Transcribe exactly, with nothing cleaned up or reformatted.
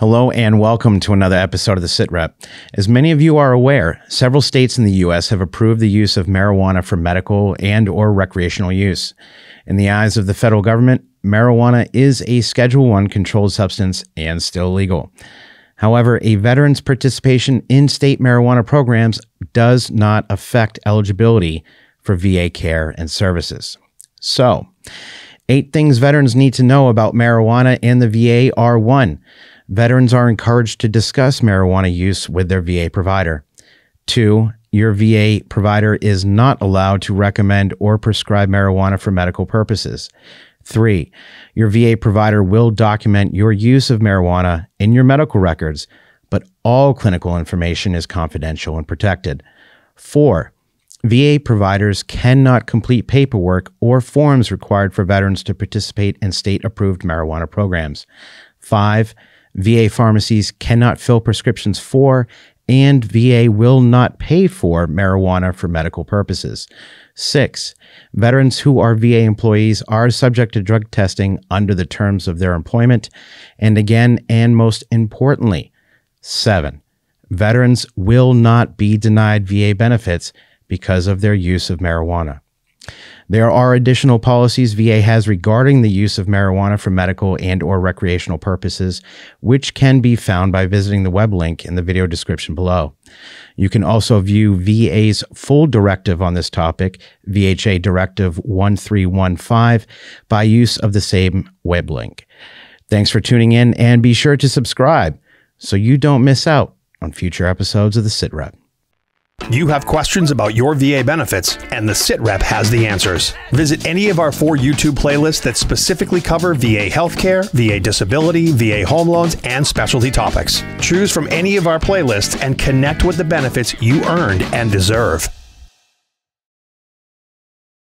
Hello and welcome to another episode of the SITREP. As many of you are aware, several states in the U S have approved the use of marijuana for medical and or recreational use. In the eyes of the federal government, marijuana is a Schedule one controlled substance and still legal. However, a veteran's participation in state marijuana programs does not affect eligibility for V A care and services. So, eight things veterans need to know about marijuana and the V A are: one, veterans are encouraged to discuss marijuana use with their V A provider. Two, your V A provider is not allowed to recommend or prescribe marijuana for medical purposes. Three, your V A provider will document your use of marijuana in your medical records, but all clinical information is confidential and protected. Four, V A providers cannot complete paperwork or forms required for veterans to participate in state-approved marijuana programs. Five, V A pharmacies cannot fill prescriptions for, and V A will not pay for, marijuana for medical purposes. Six, veterans who are V A employees are subject to drug testing under the terms of their employment. And again, and most importantly, seven, veterans will not be denied V A benefits because of their use of marijuana. There are additional policies V A has regarding the use of marijuana for medical and or recreational purposes, which can be found by visiting the web link in the video description below. You can also view V A's full directive on this topic, V H A Directive one three one five, by use of the same web link. Thanks for tuning in, and be sure to subscribe so you don't miss out on future episodes of the SITREP. You have questions about your V A benefits, and the SITREP has the answers. Visit any of our four YouTube playlists that specifically cover V A healthcare, V A disability, V A home loans, and specialty topics. Choose from any of our playlists and connect with the benefits you earned and deserve.